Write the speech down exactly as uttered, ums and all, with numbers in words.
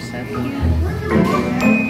They're so cute.